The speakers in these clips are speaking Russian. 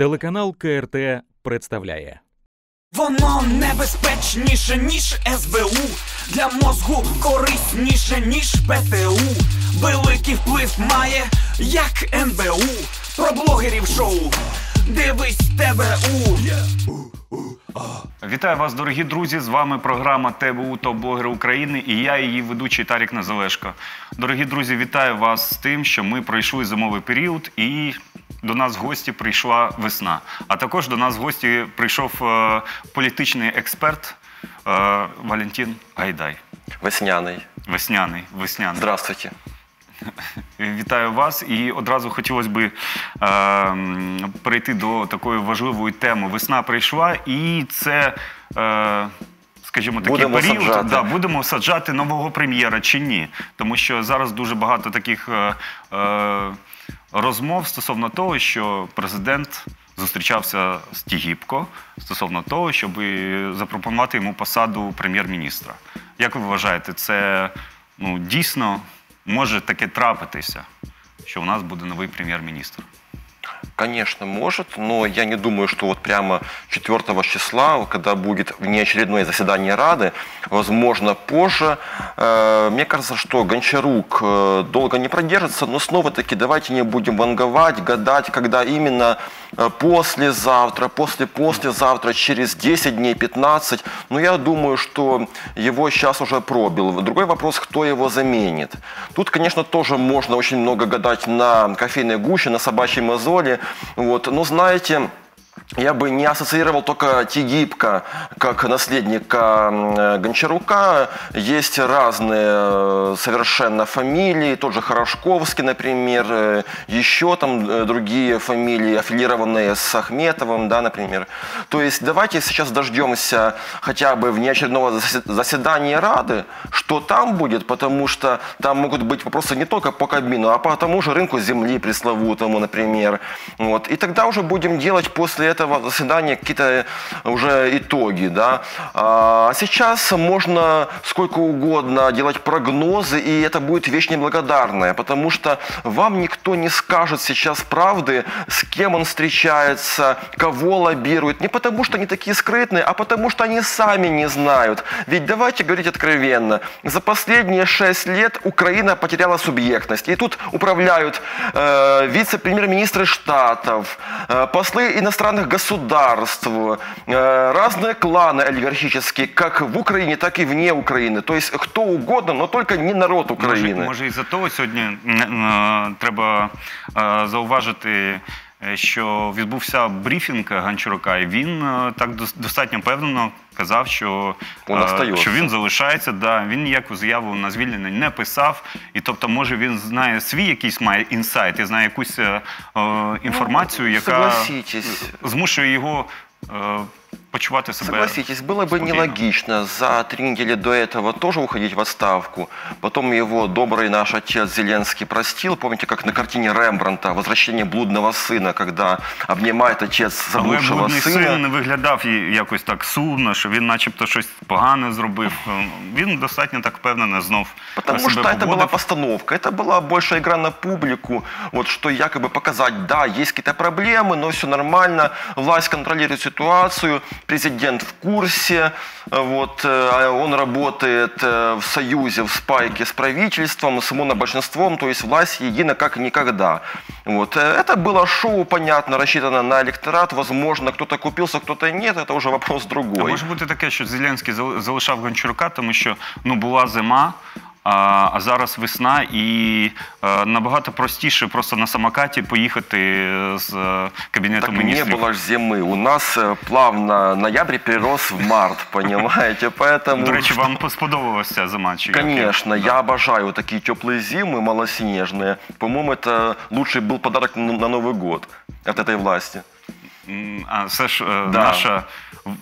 Телеканал КРТ представляє. Воно небезпечніше, ніж СБУ, для мозгу корисніше, ніж ПТУ. Великий вплив має, як НБУ. Про блогерів шоу «Дивись ТБУ». Вітаю вас, дорогі друзі. З вами програма ТБУ «Топ-блогери України» і я, її ведучий Тарик Незалижко. Дорогі друзі, вітаю вас з тим, що ми пройшли зимовий період і до нас в гості прийшла весна. А також до нас в гості прийшов політичний експерт Валентин Гайдай. Весняний. Весняний, весняний. Здравствуйте. Вітаю вас. І одразу хотілося б перейти до такої важливої теми. Весна прийшла і це, скажімо, такий період. Будемо саджати нового прем'єра чи ні. Тому що зараз дуже багато таких розмов стосовно того, що президент зустрічався з Тигипко, стосовно того, щоб запропонувати йому посаду прем'єр-міністра. Як ви вважаєте, це дійсно може таке трапитися, що у нас буде новий прем'єр-міністр? Конечно, может, но я не думаю, что вот прямо 4 числа, когда будет внеочередное заседание Рады, возможно, позже. Мне кажется, что Гончарук долго не продержится, но снова-таки давайте не будем ванговать, гадать, когда именно послезавтра, послепослезавтра, через 10 дней, 15. Но я думаю, что его сейчас уже пробил. Другой вопрос, кто его заменит. Тут, конечно, тоже можно очень много гадать на кофейной гуще, на собачьей мозоли. Вот. Но знаете, я бы не ассоциировал только Тигипко как наследника Гончарука. Есть разные совершенно фамилии, тот же Хорошковский, например, еще там другие фамилии, аффилированные с Ахметовым, да, например. То есть давайте сейчас дождемся хотя бы внеочередного заседания Рады, что там будет, потому что там могут быть вопросы не только по кабмину, а по тому же рынку земли пресловутому, например. Вот. И тогда уже будем делать после этого заседания какие-то уже итоги, да. А сейчас можно сколько угодно делать прогнозы, и это будет вещь неблагодарная, потому что вам никто не скажет сейчас правды, с кем он встречается, кого лоббирует. Не потому что они такие скрытные, а потому что они сами не знают. Ведь давайте говорить откровенно, за последние 6 лет Украина потеряла субъектность. И тут управляют вице-премьер-министры штатов, послы иностранных государств, разные кланы олигархические, как в Украине, так и вне Украины. То есть кто угодно, но только не народ Украины. Може, і за того сьогодні треба зауважити, що відбувся брифінг Гончарука, і він так достатньо впевнено казав, що він залишається, він ніяку заяву на звільнення не писав, і тобто, може, він знає свій якийсь має інсайт, і знає якусь інформацію, яка змушує його почувати себе. Согласитесь, было бы нелогично за 3 недели до этого тоже уходить в отставку. Потом его добрый наш отец Зеленский простил. Помните, как на картине Рембрандта «Возвращение блудного сына», когда обнимает отец заблудшего сына. Але блудний син не виглядав якось так сумно, що він начебто щось погане зробив. Він достатньо так впевнено знов себе поводив. Тому що це була постановка, це була більше ігра на публіку, що якоби показати, да, є якісь проблеми, але все нормально, власть контролює ситуацію, президент в курсе, вот, он работает в союзе, в спайке с правительством, с монобольшинством, то есть власть едина как никогда. Вот. Это было шоу, понятно, рассчитано на электорат, возможно, кто-то купился, кто-то нет, это уже вопрос другой. А может быть и такое, что Зеленский залишав Гончарука, потому что была зима, а зараз весна, і набагато простіше просто на самокаті поїхати з Кабінету міністрів. Так не було ж зими. У нас плавно ноябрь перерос в март, понимаєте? До речі, вам сподобалася ця зима? Конечно, я обожаю такі теплі зими, малосніжні. По-моєму, це найкращий був подарунок на Новий год від цієї влади. А це ж наша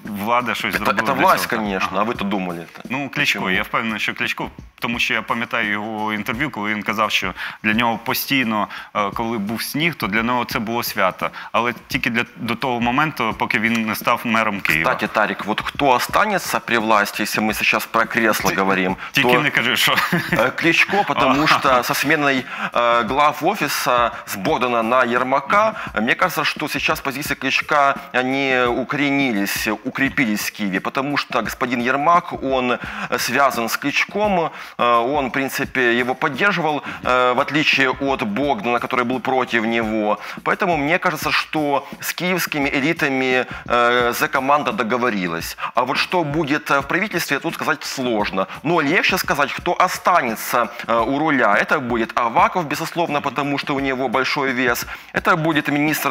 влада щось зробила. Це власть, звісно, а ви то думали. Ну, Кличко, я впевнений, що Кличко, тому що я пам'ятаю його інтерв'ю, коли він казав, що для нього постійно, коли був сніг, то для нього це було свято. Але тільки до того моменту, поки він не став мером Києва. Кстати, Тарик, от хто залишиться при власті, якщо ми зараз про крісло говоримо, то... Тільки не кажи, що... Кличко, тому що зі зміною глав офісу з Богдана на Єрмака, мені кажется, що зараз позиції Кличка не укоренились, укрепились в Києві, тому що господин Єрмак, він зв'язаний з Кличком, он, в принципе, его поддерживал, в отличие от Богдана, который был против него. Поэтому мне кажется, что с киевскими элитами Зе-команда договорилась. А вот что будет в правительстве, тут сказать сложно. Но легче сказать, кто останется у руля. Это будет Аваков, безусловно, потому что у него большой вес. Это будет министр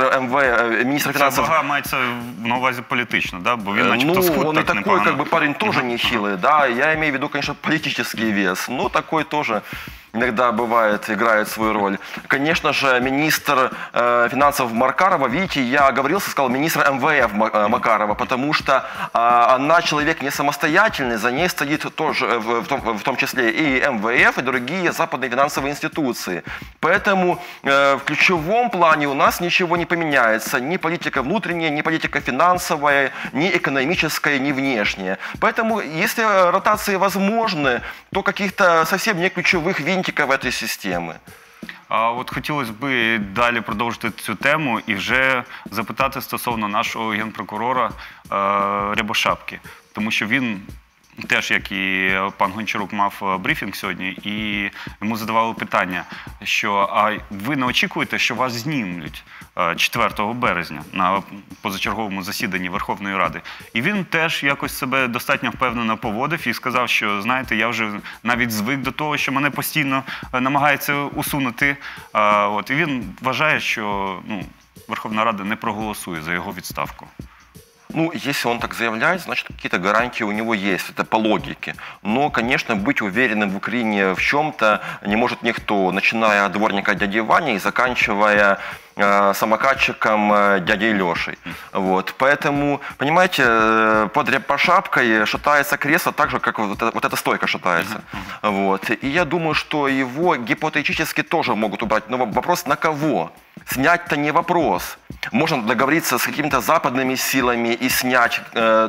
финансов. Вага мається на увазі політично, да? Бо він начебто схуд так непогано. Ну, он и такой, как бы, парень тоже нехилый, да? Я имею в виду, конечно, политический вес. Но такой тоже иногда бывает, играет свою роль. Конечно же, министр финансов Маркарова, видите, я оговорился, сказал министр МВФ Макарова, потому что она человек не самостоятельный, за ней стоит тоже, в том числе и МВФ, и другие западные финансовые институции. Поэтому в ключевом плане у нас ничего не поменяется, ни политика внутренняя, ни политика финансовая, ни экономическая, ни внешняя. Поэтому, если ротации возможны, то каких-то совсем не ключевых винтиков в этой системы. А от хотілося б далі продовжити цю тему і вже запитати стосовно нашого генпрокурора Рябошапки. Тому що він теж, як і пан Гончарук, мав брифінг сьогодні, і йому задавали питання, що а ви не очікуєте, що вас знімлють 4 березня на позачерговому засіданні Верховної Ради? І він теж якось себе достатньо впевнено поводив і сказав, що, знаєте, я вже навіть звик до того, що мене постійно намагаються усунути. І він вважає, що Верховна Рада не проголосує за його відставку. Ну, если он так заявляет, значит, какие-то гарантии у него есть, это по логике. Но, конечно, быть уверенным в Украине в чем-то не может никто, начиная от дворника дяди Вани и заканчивая самокатчиком дядей Лешей. Вот. Поэтому, понимаете, под Рябошапкой шатается кресло так же, как вот эта стойка шатается. Вот. И я думаю, что его гипотетически тоже могут убрать. Но вопрос на кого? Снять-то не вопрос. Можно договориться с какими-то западными силами и снять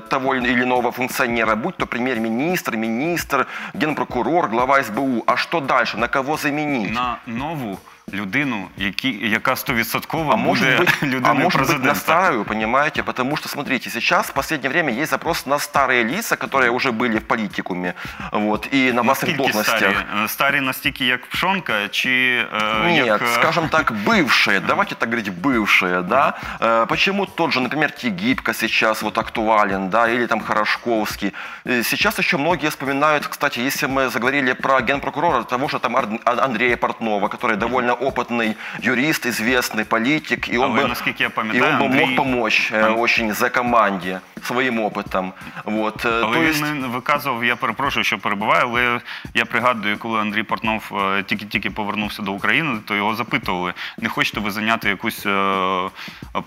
того или иного функционера, будь то премьер-министр, министр, генпрокурор, глава СБУ. А что дальше? На кого заменить? На новую людину, яка 100% буде людиною президента. На старую, понимаете, потому что, смотрите, сейчас в последнее время есть запрос на старые лица, которые уже были в политикуме, вот, и на властных должностях. Старі настільки, як Пшонка, чи... Нет, скажем так, бывшие, давайте так говорить, бывшие, да, почему тот же, например, Тигипко сейчас вот актуален, да, или там Хорошковский. Сейчас еще многие вспоминают, кстати, если мы заговорили про генпрокурора, того же там Андрея Портнова, который довольно опытный юрист, известный политик, и он бы мог помочь очень Зе-команді своїм опитом. Але він не виказував, я перепрошую, що перебуваю, але я пригадую, коли Андрій Портнов тільки-тільки повернувся до України, то його запитували, не хочете ви зайняти якусь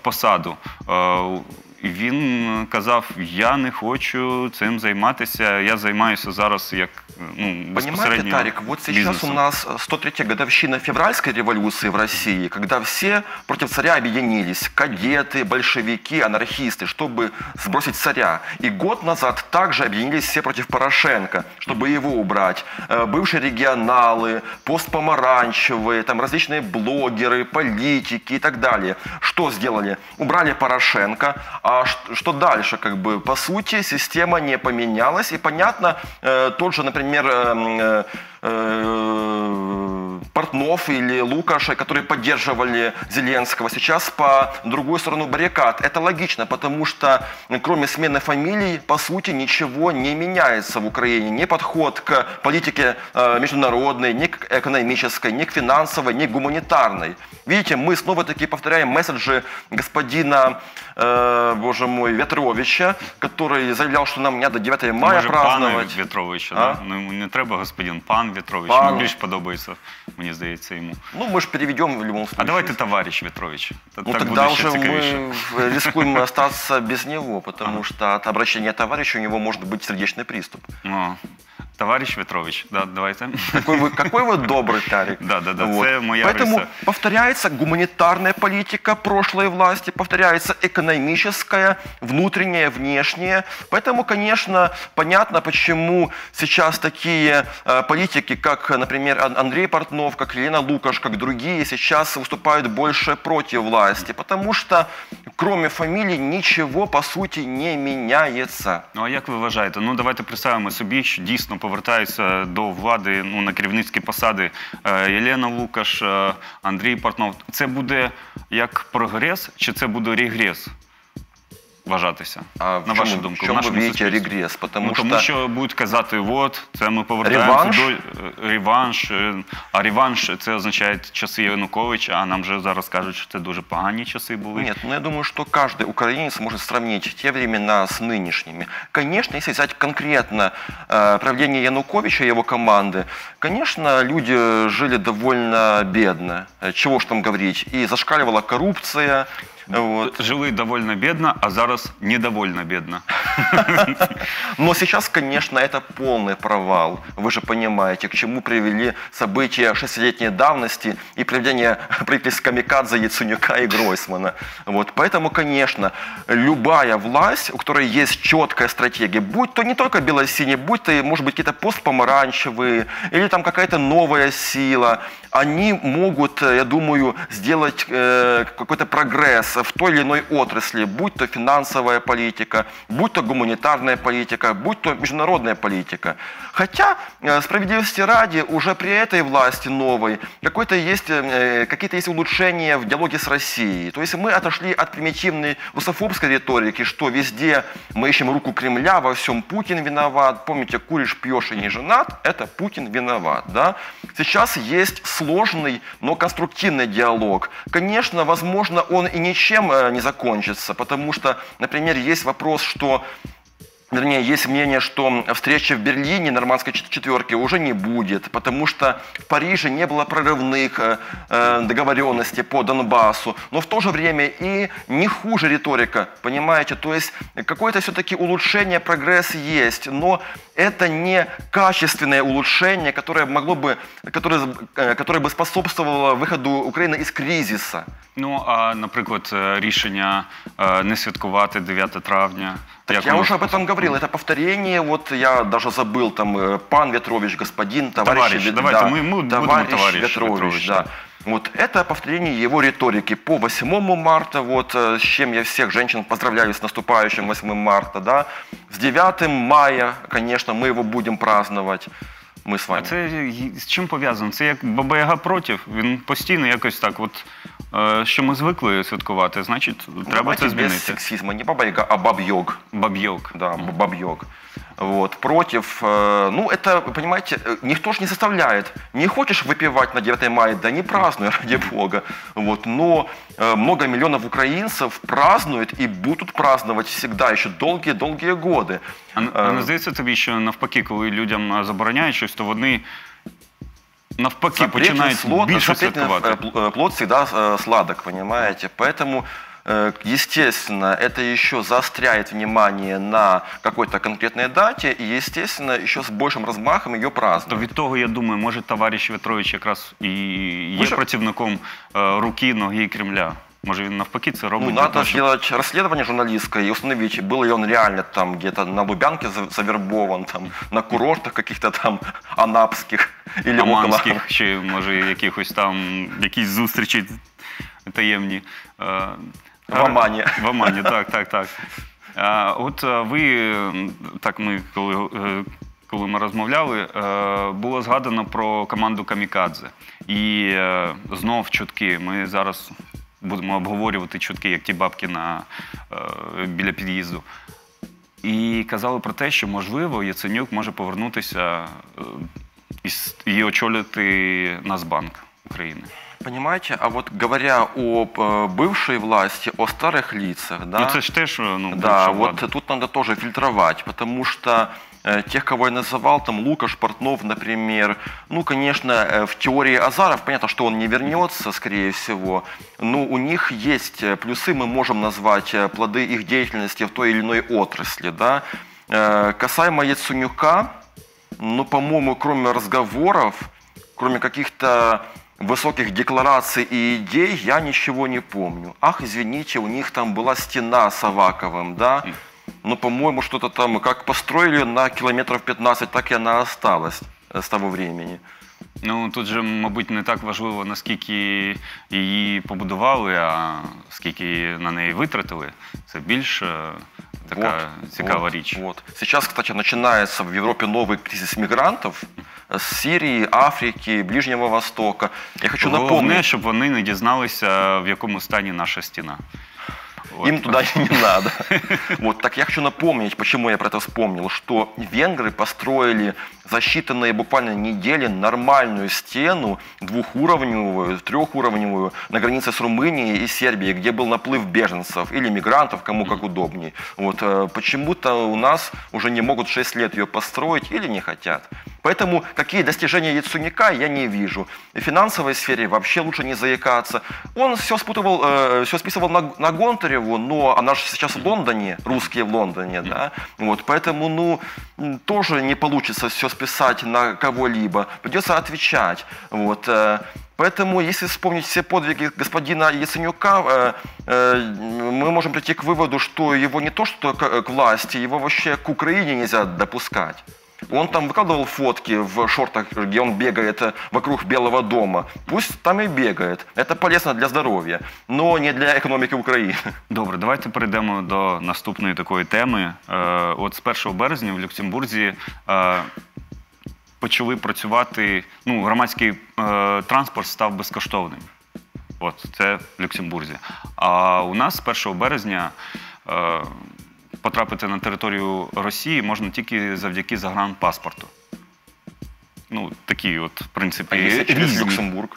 посаду? І він казав, я не хочу цим займатися, я займаюся зараз як безпосередньо бізнесом. Понимаете, Тарик, вот сейчас у нас 103-я годовщина февральской революции в России, когда все против царя объединились, кадеты, большевики, анархисты, чтобы сбросить царя. И год назад также объединились все против Порошенко, чтобы его убрать. Бывшие регионалы, постпомаранчевые, там различные блогеры, политики и так далее. Что сделали? Убрали Порошенко. А что дальше, как бы, по сути, система не поменялась. И понятно, тот же, например, Портнов или Лукаша, которые поддерживали Зеленского, сейчас по другую сторону баррикад. Это логично, потому что кроме смены фамилий, по сути, ничего не меняется в Украине. Ни подход к политике международной, ни к экономической, ни к финансовой, ни к гуманитарной. Видите, мы снова-таки повторяем месседжи господина, боже мой, В'ятровича, который заявлял, что нам не надо 9 мая праздновать. Може, пане В'ятровича, не треба господин, пан В'ятрович, мені більш подобається. мені здається, йому. Ну, ми ж переведемо в будь-якому випадку. А давайте товарищ В'ятрович. Ну, так тоді вже ми рискуємо залишитися без нього, тому що від обращення товариша у нього може бути сердечний приступ. Товарищ В'ятрович, да, давайте. Какой вы добрый, Тарик. Да, вот. Это моя риса. Поэтому повторяется гуманитарная политика прошлой власти, повторяется экономическая, внутренняя, внешняя. Поэтому, конечно, понятно, почему сейчас такие политики, как, например, Андрей Портнов, как Олена Лукаш, как другие, сейчас выступают больше против власти, потому что кроме фамилии ничего, по сути, не меняется. Ну, а как вы вважаєте? Ну, давайте представимо собі, що дійсно повертаються до влади, ну, на керівницькі посади Олена Лукаш, Андрій Портнов. Це буде як прогрес, чи це буде регрес? Вважатися, на вашу думку. В чому ви бачите регрес? Тому що будуть казати, от, це ми повертаємося до реванш, а реванш – це означає часи Януковича, а нам вже зараз кажуть, що це дуже погані часи були. Ні, ну я думаю, що кожен українець може порівняти ті часи з нинішніми. Звісно, якщо взяти конкретно правління Януковича і його команди, звісно, люди жили доволі бідно, чого ж там говорити, і зашкалювала корупція. Жили довольно бедно, а зараз недовольно бедно. Но сейчас, конечно, это полный провал. Вы же понимаете, к чему привели события 6-летней давности и приведение правительства камикадзе Яценюка и Гройсмана. Вот. Поэтому, конечно, любая власть, у которой есть четкая стратегия, будь то не только бело-синий, будь то, может быть, какие-то постпомаранчевые или там какая-то новая сила, они могут, я думаю, сделать какой-то прогресс в той или иной отрасли, будь то финансовая политика, будь то гуманитарная политика, будь то международная политика. Хотя, справедливости ради, уже при этой власти новой какие-то есть улучшения в диалоге с Россией. То есть мы отошли от примитивной русофобской риторики, что везде мы ищем руку Кремля, во всем Путин виноват. Помните, куришь, пьешь и не женат, это Путин виноват. Да? Сейчас есть сложный, но конструктивный диалог. Конечно, возможно, он и ничем не закончится, потому что, например, есть вопрос, что... Вернее, есть мнение, что встречи в Берлине нормандской четверки уже не будет, потому что в Париже не было прорывных договоренностей по Донбассу. Но в то же время и не хуже риторика, понимаете? То есть какое-то все-таки улучшение, прогресс есть, но это не качественное улучшение, которое бы способствовало выходу Украины из кризиса. Ну, а, например, решение не святкувати 9 травня. Так я уже об этом говорил, это повторение, вот я даже забыл, там, пан В'ятрович, господин, товарищ, товарищ В'ятрович, да. Вот это повторение его риторики по 8 марта, вот с чем я всех женщин поздравляю с наступающим 8 марта, да. С 9 мая, конечно, мы его будем праздновать. Ми з вами. А це з чим пов'язано? Це як Баба-Яга проти? Він постійно якось так, от, що ми звикли святкувати, значить, треба це змінити. Без сексизму, не Баба-Яга, а Баб-Йог. Баб-Йог. Да, Баб-Йог. Вот, против, ну это, понимаете, никто же не составляет. Не хочешь выпивать на 9 мая, да не празднуй, ради бога. Вот, но много миллионов украинцев празднуют и будут праздновать всегда, еще долгие-долгие годы. А не здається тобі, що навпаки, коли людям забороняють щось, то вони навпаки починають більше святкувати? Плод всегда сладок, понимаете, поэтому... Естественно, это еще заостряет внимание на какой-то конкретной дате и, естественно, еще с большим размахом ее празднуют. То від того, я думаю, может, товарищ В'ятрович якраз и є противником руки, ноги Кремля. Может, он навпаки це робить? Ну, надо сделать расследование журналистское и установить, был ли он реально там где-то на Лубянке завербован, там, на курортах каких-то там анапских или аманских, чи, може, якихось там, якісь зустрічі таємні. В Омані. В Омані, так. От ви, так ми, коли ми розмовляли, було згадано про команду камікадзе. І знов чутки. Ми зараз будемо обговорювати чутки, як ті бабки біля під'їзду. І казали про те, що, можливо, Яценюк може повернутися і очолити Нацбанк України. Понимаете, а вот говоря о бывшей власти, о старых лицах, да, ну, это ж теж, ну, да, вот тут надо тоже фильтровать, потому что тех, кого я называл, там Лукаш, Портнов, например. Ну, конечно, в теории Азаров, понятно, что он не вернется, скорее всего, но у них есть плюсы, мы можем назвать плоды их деятельности в той или иной отрасли, да. Касаемо Яценюка, ну, по-моему, кроме разговоров, кроме каких-то высоких деклараций и идей, я ничего не помню. Ах, извините, у них там была стена с Аваковым, да? Ну, по-моему, что-то там, как построили на километров 15, так и она осталась с того времени. Ну, тут же, мабуть, не так важливо, наскільки її побудували, а скільки на неї витратили. Це більш така цікава річ. Сейчас, кстати, начинается в Европе новый кризис мигрантов с Сирии, Африки, Ближнего Востока. Я хочу напомнить... Головне, щоб вони не дізналися, в якому стані наша стіна. Им туда не надо. Вот, так я хочу напомнить, почему я про это вспомнил, что венгры построили за считанные буквально недели нормальную стену, двухуровневую, трехуровневую, на границе с Румынией и Сербией, где был наплыв беженцев или мигрантов, кому как удобнее. Вот, почему-то у нас уже не могут 6 лет ее построить или не хотят. Поэтому какие достижения Яценюка я не вижу. В финансовой сфере вообще лучше не заикаться. Он все списывал на Гонтареву, но она же сейчас в Лондоне, русские в Лондоне, да? Вот, поэтому, ну, тоже не получится все списать на кого-либо. Придется отвечать. Вот. Поэтому, если вспомнить все подвиги господина Яценюка, мы можем прийти к выводу, что его не то что к власти, его вообще к Украине нельзя допускать. Он там выкладывал фотки в шортах, где он бегает вокруг Белого дома. Пусть там и бегает. Это полезно для здоров'я, но не для економіки України. Добре, давайте перейдемо до наступної такої теми. От з 1 березня в Люксембурзі почали працювати, ну, громадський транспорт став безкоштовним. От, це в Люксембурзі. А у нас з 1 березня... потрапити на територію Росії можна тільки завдяки загранпаспорту. Ну, такі от, в принципі, різні. А якщо через Люксембург?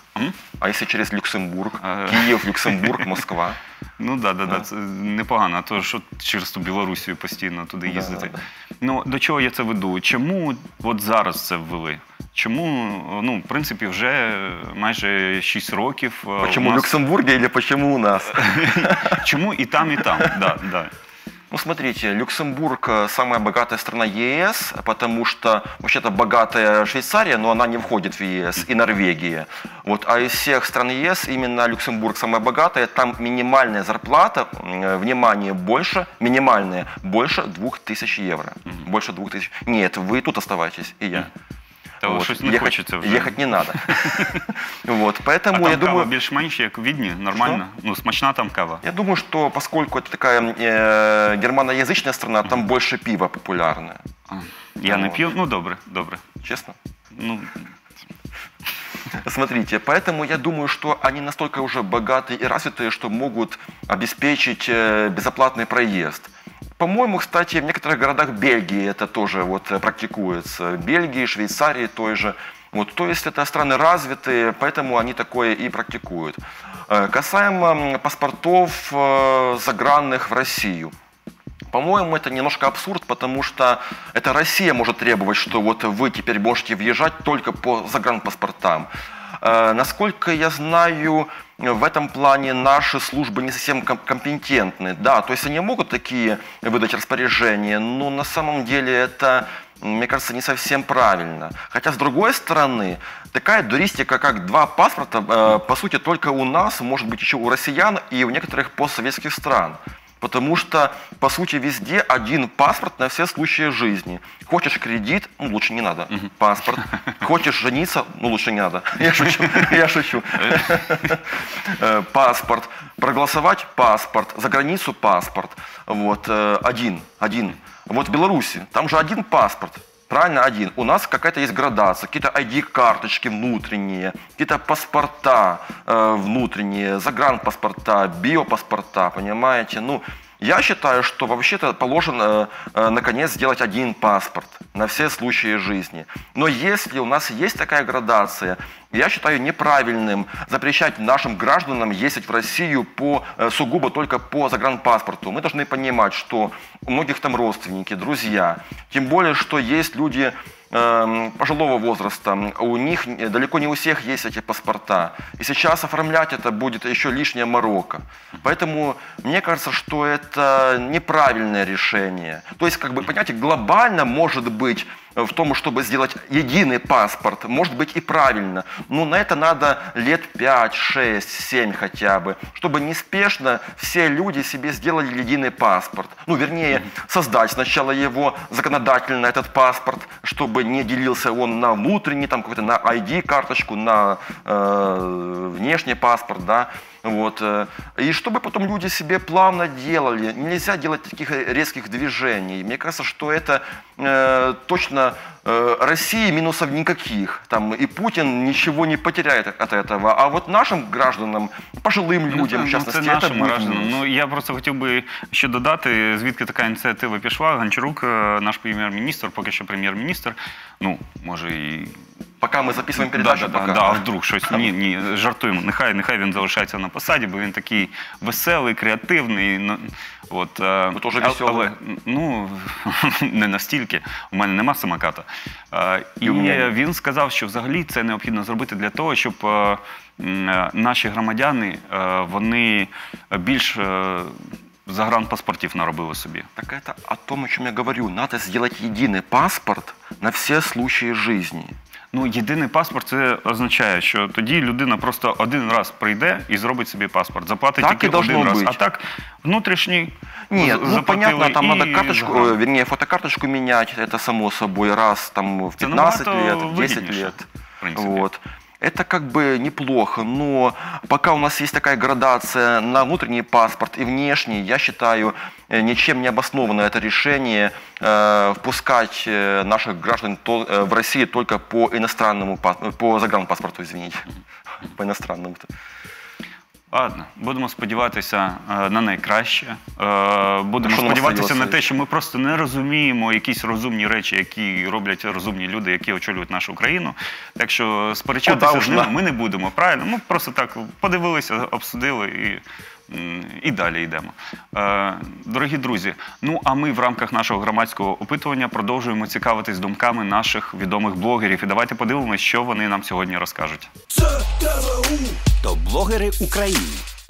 А якщо через Люксембург? Київ, Люксембург, Москва? Ну, да, це непогано, а то що через ту Білорусію постійно туди їздити. Ну, до чого я це веду? Чому от зараз це ввели? Чому, ну, в принципі, вже майже 6 років... Чому в Люксембургі або чому у нас? Чому і там, да. Ну, смотрите, Люксембург – самая богатая страна ЕС, потому что вообще-то богатая Швейцария, но она не входит в ЕС, и Норвегия. Вот, а из всех стран ЕС именно Люксембург самая богатая, там минимальная зарплата, внимание, больше, минимальная, больше 2000 евро. Больше 2000. Нет, вы тут оставайтесь, и я. Того, вот. Не ехать не надо. Вот, поэтому, а там я кава думаю... больше-меньше, как видно, нормально? Что? Ну, смачна там кава. Я думаю, что поскольку это такая германоязычная страна, там больше пива популярное. Я не пью? Ну, добре. Честно? Ну... Смотрите, поэтому я думаю, что они настолько уже богатые и развитые, что могут обеспечить безоплатный проезд. По-моему, кстати, в некоторых городах Бельгии это тоже вот практикуется. Бельгии, Швейцарии той же. Вот, то есть это страны развитые, поэтому они такое и практикуют. Касаемо паспортов загранных в Россию. По-моему, это немножко абсурд, потому что это Россия может требовать, что вот вы теперь можете въезжать только по загранпаспортам. Насколько я знаю, в этом плане наши службы не совсем компетентны. Да, то есть они могут такие выдать распоряжения, но на самом деле это, мне кажется, не совсем правильно. Хотя, с другой стороны, такая дуристика, как два паспорта, по сути, только у нас, может быть, еще у россиян и у некоторых постсоветских стран. Потому что, по сути, везде один паспорт на все случаи жизни. Хочешь кредит, ну лучше не надо, паспорт. Хочешь жениться, ну лучше не надо. Я шучу. Паспорт. Проголосовать – паспорт. За границу – паспорт. Вот, один. Вот в Беларуси, там же один паспорт. Правильно, один. У нас какая-то есть градация, какие-то ID-карточки внутренние, какие-то паспорта внутренние, загранпаспорта, биопаспорта, понимаете? Ну, Я считаю, что вообще-то положено, наконец, сделать один паспорт на все случаи жизни. Но если у нас есть такая градация, я считаю неправильным запрещать нашим гражданам ездить в Россию сугубо только по загранпаспорту. Мы должны понимать, что у многих там родственники, друзья. Тем более, что есть люди пожилого возраста, у них далеко не у всех есть эти паспорта. И сейчас оформлять это будет еще лишняя морока. Поэтому мне кажется, что это неправильное решение. То есть, как бы, понимаете, глобально может быть в том, чтобы сделать единый паспорт, может быть и правильно. Но на это надо лет 5, 6, 7 хотя бы, чтобы неспешно все люди себе сделали единый паспорт. Ну, вернее, создать сначала его законодательно, этот паспорт, чтобы не делился он на внутренний, там, какой-то на ID-карточку, на внешний паспорт, да. Вот. И чтобы потом люди себе плавно делали. Нельзя делать таких резких движений. Мне кажется, что это точно России минусов никаких. Там и Путин ничего не потеряет от этого. А вот нашим гражданам, пожилим людям, в частности, это будет. Ну, я просто хотів би ще додати, звідки така ініціатива пішла. Гончарук, наш прем'єр-міністр, поки що прем'єр-міністр, ну, може і... Поки ми записуємо передачу, поки. Так, а вдруг щось, ні, жартуємо, нехай він залишається на посаді, бо він такий веселий, креативний. От, теж веселий. Ну, не настільки, у мене нема самоката. І він сказав, що взагалі це необхідно зробити для того, щоб наші громадяни, вони більш... загранпаспортів наробили собі. Так это о том, о чем я говорю. Надо сделать единый паспорт на все случаи жизни. Ну, єдиний паспорт – це означає, що тоді людина просто один раз прийде і зробить собі паспорт. Заплатить тільки один раз. А так, внутрішній заплатили і... Ні, ну, понятно, там треба карточку, верніше, фотокарточку міняти, це само собою, раз там в 15 лет, в 10 лет. Вот. Это как бы неплохо, но пока у нас есть такая градация на внутренний паспорт и внешний, я считаю, ничем не обосновано это решение впускать наших граждан в Россию только по иностранному паспорту, по загранпаспорту, извините, по иностранному. Ладно, будемо сподіватися на найкраще, будемо сподіватися на те, що ми просто не розуміємо якісь розумні речі, які роблять розумні люди, які очолюють нашу країну. Так що сперечатися з ними ми не будемо, правильно? Ми просто так подивилися, обсудили і далі йдемо. Дорогі друзі, ну а ми в рамках нашого громадського опитування продовжуємо цікавитись думками наших відомих блогерів. І давайте подивимося, що вони нам сьогодні розкажуть. Це ТБУ. Топ-блогеры Украины.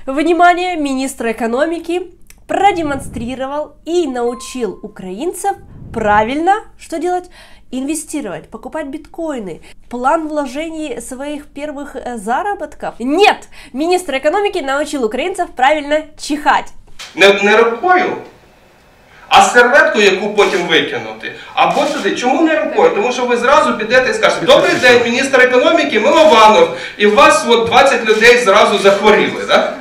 Внимание! Министр экономики продемонстрировал и научил украинцев правильно, что делать? Инвестировать, покупать биткоины. План вложений своих первых заработков? Нет! Министр экономики научил украинцев правильно чихать. Не рукою, а серветку, яку потім викинути. Або сюди. Чому не рукою? Тому що ви зразу підете і скажете: добрий день, міністр економіки Милованов. І у вас 20 людей зразу захворіли, так?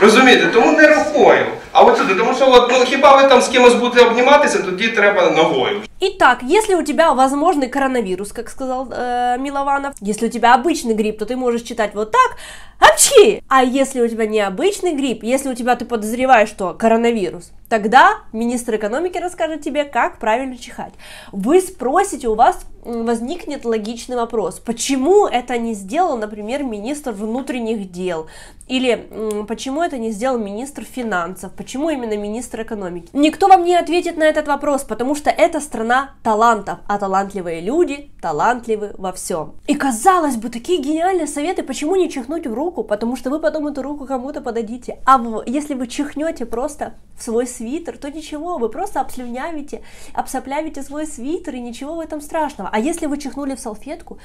Розумієте? Тому не рукою. А от сюди. Тому що хіба ви там з кимось будете обніматися, тоді треба ногою. Итак, если у тебя возможный коронавирус, как сказал Милованов, если у тебя обычный грипп, то ты можешь читать вот так, апчхи! А если у тебя необычный грипп, если у тебя ты подозреваешь, что коронавирус, тогда министр экономики расскажет тебе, как правильно чихать. Вы спросите, у вас возникнет логичный вопрос, почему это не сделал, например, министр внутренних дел, или почему это не сделал министр финансов, почему именно министр экономики. Никто вам не ответит на этот вопрос, потому что это страна талантов, а талантливые люди талантливы во всем. И казалось бы, такие гениальные советы, почему не чихнуть в руку, потому что вы потом эту руку кому-то подадите. А если вы чихнете просто в свой свитер, то ничего, вы просто обсоплявите свой свитер, и ничего в этом страшного. А если вы чихнули в салфетку,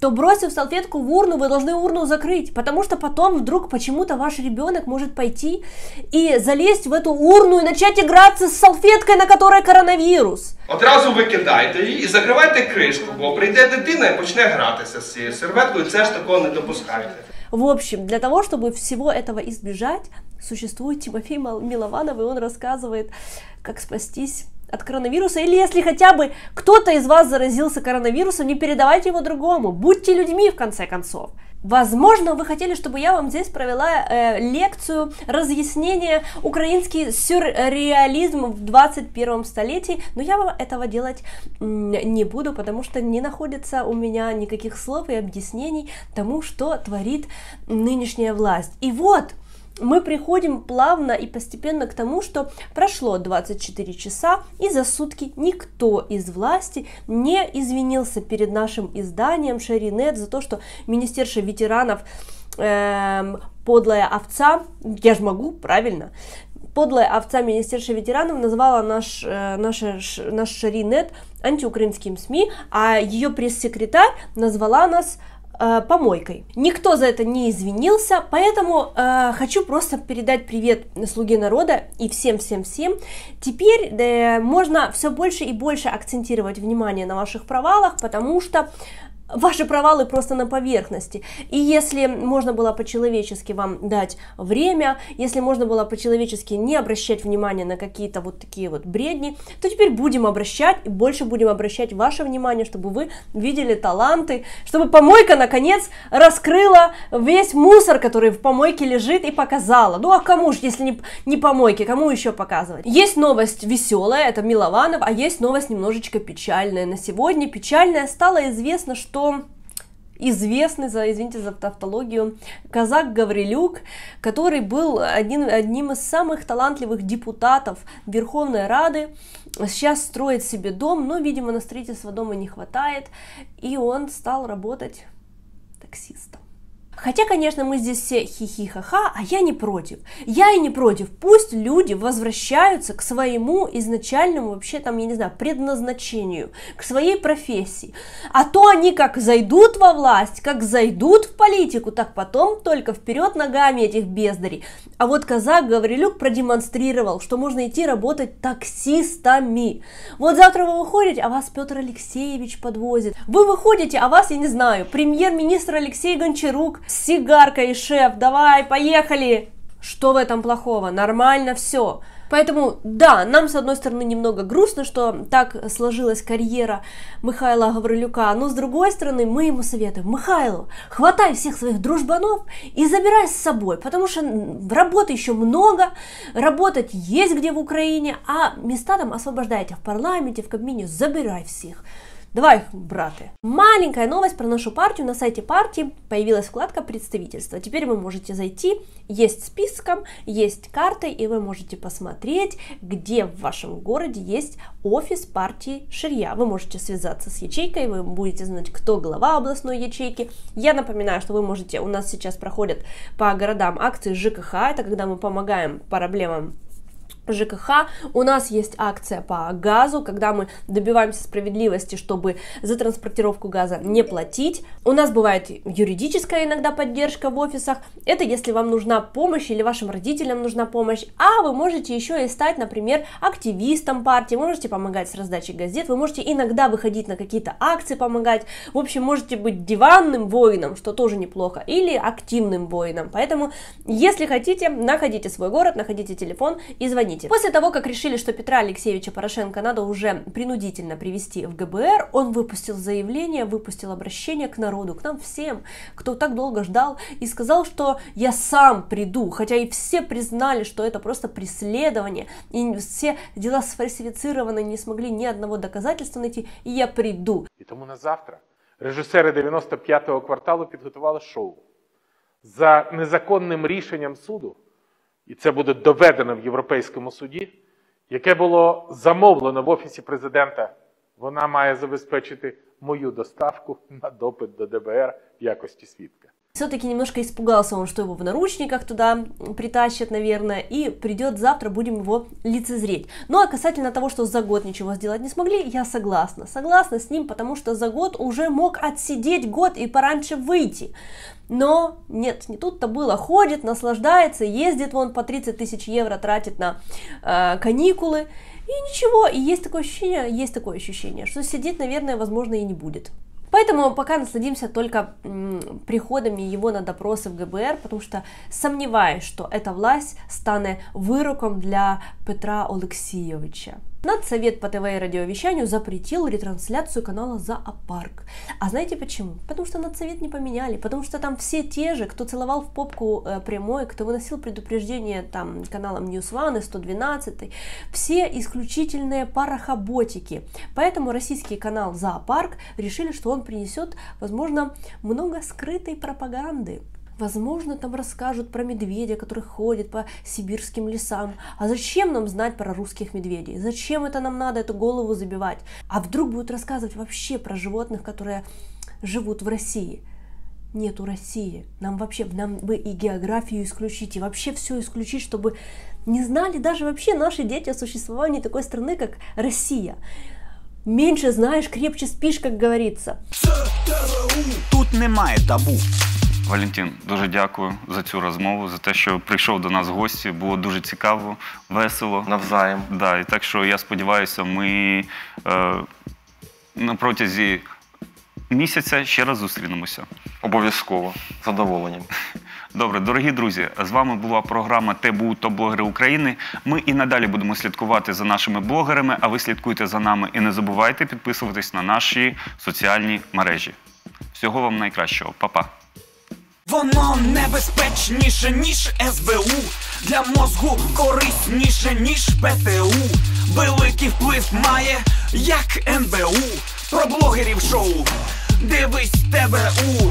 то, бросив салфетку в урну, вы должны урну закрыть, потому что потом вдруг почему-то ваш ребенок может пойти и залезть в эту урну и начать играться с салфеткой, на которой коронавирус. Одразу викидайте її і закривайте кришку, бо прийде дитина і почне гратися з цією серветкою, це ж такого не допускайте. В общем, для того, чтобы всего этого избежать, существует Тимофей Милованов, и он рассказывает, как спастись от коронавируса. Или если хотя бы кто-то из вас заразился коронавирусом, не передавайте его другому. Будьте людьми, в конце концов. Возможно, вы хотели, чтобы я вам здесь провела лекцию разъяснения «Украинский сюрреализм в 21 столетии», но я вам этого делать не буду, потому что не находится у меня никаких слов и объяснений тому, что творит нынешняя власть. И вот мы приходим плавно и постепенно к тому, что прошло 24 часа, и за сутки никто из власти не извинился перед нашим изданием Шарий.net за то, что министерство ветеранов подлая овца, я же могу, правильно, подлая овца министерства ветеранов назвала наш Шарий.net антиукраинским СМИ, а ее пресс-секретарь назвала нас помойкой. Никто за это не извинился, поэтому хочу просто передать привет слуге народа и всем. Теперь можно все больше и больше акцентировать внимание на ваших провалах, потому что ваши провалы просто на поверхности. И если можно было по-человечески вам дать время, если можно было по-человечески не обращать внимания на какие-то вот такие вот бредни, то теперь будем обращать и больше будем обращать ваше внимание, чтобы вы видели таланты, чтобы помойка наконец раскрыла весь мусор, который в помойке лежит, и показала. Ну а кому же, если не помойке, кому еще показывать? Есть новость веселая, это Милованов, а есть новость немножечко печальная. На сегодня печальная стало известно, что известный, извините за тавтологию, казак Гаврилюк, который был одним из самых талантливых депутатов Верховной Рады, сейчас строит себе дом, но, видимо, на строительство дома не хватает, и он стал работать таксистом. Хотя, конечно, мы здесь все хихи-ха-ха, а я не против. Я и не против. Пусть люди возвращаются к своему изначальному, вообще там, я не знаю, предназначению, к своей профессии. А то они как зайдут во власть, как зайдут в политику, так потом только вперед ногами этих бездарей. А вот казак Гаврилюк продемонстрировал, что можно идти работать таксистами. Вот завтра вы выходите, а вас Петр Алексеевич подвозит. Вы выходите, а вас, я не знаю, премьер-министр Алексей Гончарук с сигаркой и шеф, давай, поехали. Что в этом плохого? Нормально все. Поэтому, да, нам, с одной стороны, немного грустно, что так сложилась карьера Михаила Гаврилюка, но, с другой стороны, мы ему советуем: Михаил, хватай всех своих дружбанов и забирай с собой, потому что работы еще много, работать есть где в Украине, а места там освобождайте в парламенте, в Кабмине, забирай всех. Давай их, браты. Маленькая новость про нашу партию. На сайте партии появилась вкладка «Представительство». Теперь вы можете зайти, есть списком, есть карты, и вы можете посмотреть, где в вашем городе есть офис партии Шарья. Вы можете связаться с ячейкой, вы будете знать, кто глава областной ячейки. Я напоминаю, что вы можете, у нас сейчас проходят по городам акции ЖКХ, это когда мы помогаем по проблемам ЖКХ, у нас есть акция по газу, когда мы добиваемся справедливости, чтобы за транспортировку газа не платить. У нас бывает юридическая иногда поддержка в офисах, это если вам нужна помощь или вашим родителям нужна помощь, а вы можете еще и стать, например, активистом партии, вы можете помогать с раздачей газет, вы можете иногда выходить на какие-то акции, помогать, в общем, можете быть диванным воином, что тоже неплохо, или активным воином, поэтому, если хотите, находите свой город, находите телефон и звоните. После того, как решили, что Петра Алексеевича Порошенко надо уже принудительно привести в ГБР, он выпустил заявление, выпустил обращение к народу, к нам всем, кто так долго ждал, и сказал, что я сам приду, хотя и все признали, что это просто преследование, и все дела сфальсифицированы, не смогли ни одного доказательства найти, и я приду. И тому на завтра режисери 95-го кварталу підготували шоу. За незаконним рішенням суду, і це буде доведено в Європейському суді, яке було замовлено в Офісі Президента, вона має забезпечити мою доставку на допит до ДБР в якості свідка. Все-таки немножко испугался он, что его в наручниках туда притащат, наверное, и придет завтра, будем его лицезреть. Ну а касательно того, что за год ничего сделать не смогли, я согласна. Согласна с ним, потому что за год уже мог отсидеть год и пораньше выйти. Но нет, не тут-то было. Ходит, наслаждается, ездит вон по 30 тысяч евро тратит на каникулы. И ничего, и есть такое ощущение, что сидеть, наверное, возможно, и не будет. Поэтому пока насладимся только приходами его на допросы в ГБР, потому что сомневаюсь, что эта власть стане вироком для Петра Олексійовича. Надсовет по ТВ и радиовещанию запретил ретрансляцию канала «Зоопарк». А знаете почему? Потому что Надсовет не поменяли, потому что там все те же, кто целовал в попку прямой, кто выносил предупреждение там каналам Ньюсван и 112, все исключительные парохоботики. Поэтому российский канал «Зоопарк» решили, что он принесет, возможно, много скрытой пропаганды. Возможно, там расскажут про медведя, который ходит по сибирским лесам. А зачем нам знать про русских медведей? Зачем это нам надо, эту голову забивать? А вдруг будут рассказывать вообще про животных, которые живут в России? Нету России. Нам вообще, нам бы и географию исключить, и вообще все исключить, чтобы не знали даже вообще наши дети о существовании такой страны, как Россия. Меньше знаешь, крепче спишь, как говорится. Тут немає табу. Валентин, дуже дякую за цю розмову, за те, що прийшов до нас в гості. Було дуже цікаво, весело. Навзаєм. Да, і так що я сподіваюся, ми на протязі місяця ще раз зустрінемося. Обов'язково. З задоволенням. Добре, дорогі друзі, з вами була програма ТБУ Топ-блогери України. Ми і надалі будемо слідкувати за нашими блогерами, а ви слідкуйте за нами і не забувайте підписуватись на наші соціальні мережі. Всього вам найкращого. Па-па. Воно небезпечніше, ніж СБУ, для мозгу корисніше, ніж ПТУ. Великий вплив має, як НБУ. Про блогерів шоу дивись ТБУ.